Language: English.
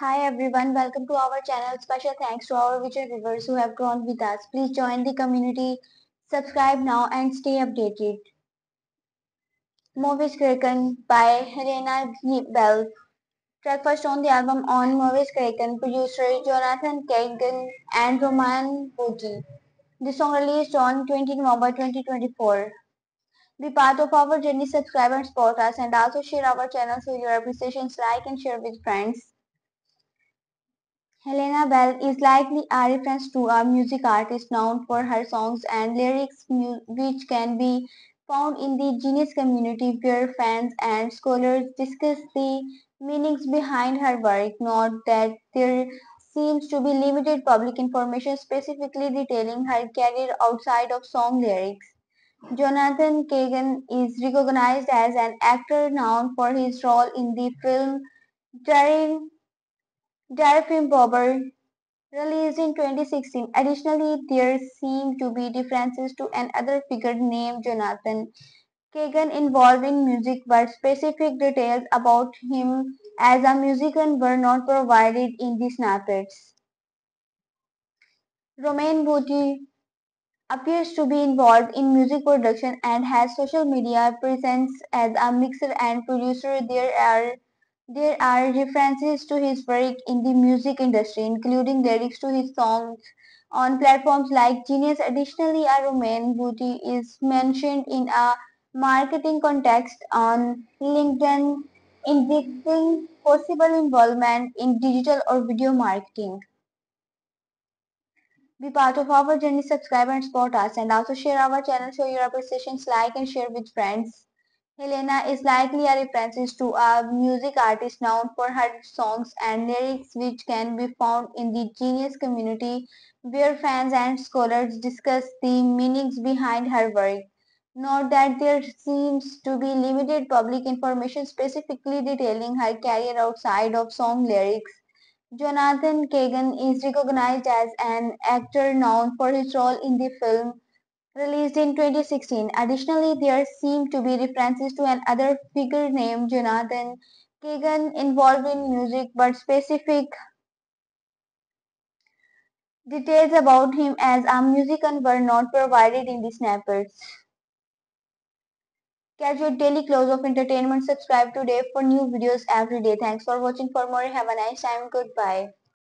Hi everyone, welcome to our channel. Special thanks to our visual viewers who have grown with us. Please join the community, subscribe now and stay updated. Mauvais garçon by Helena Bell. Track first on the album on Mauvais garçon, producer Jonathan Kengen and Romain Hogi. The song released on 20 November 2024. Be part of our journey, subscribe and support us, and also share our channel with your appreciations, like and share with friends. Helena Bell is likely a reference to a music artist known for her songs and lyrics, which can be found in the genius community where fans and scholars discuss the meanings behind her work. Note that there seems to be limited public information specifically detailing her career outside of song lyrics. Jonathan Kengen is recognized as an actor known for his role in the film Film Bobber, released in 2016. Additionally, there seem to be references to another figure named Jonathan Kengen involved in music, but specific details about him as a musician were not provided in the snippets. Romain Hogi appears to be involved in music production and has social media presence as a mixer and producer. There are references to his work in the music industry, including lyrics to his songs on platforms like Genius. Additionally, Romain Hogi is mentioned in a marketing context on LinkedIn, indicating possible involvement in digital or video marketing. Be part of our journey, subscribe and support us, and also share our channel, show your appreciations, like and share with friends. Helena is likely a reference to a music artist known for her songs and lyrics, which can be found in the genius community where fans and scholars discuss the meanings behind her work. Note that there seems to be limited public information specifically detailing her career outside of song lyrics. Jonathan Kengen is recognized as an actor known for his role in the film, released in 2016. Additionally, there seem to be references to another figure named Jonathan Kengen involved in music, but specific details about him as a musician were not provided in the snippets. Catch your daily close of entertainment. Subscribe today for new videos every day. Thanks for watching. For more, have a nice time. Goodbye.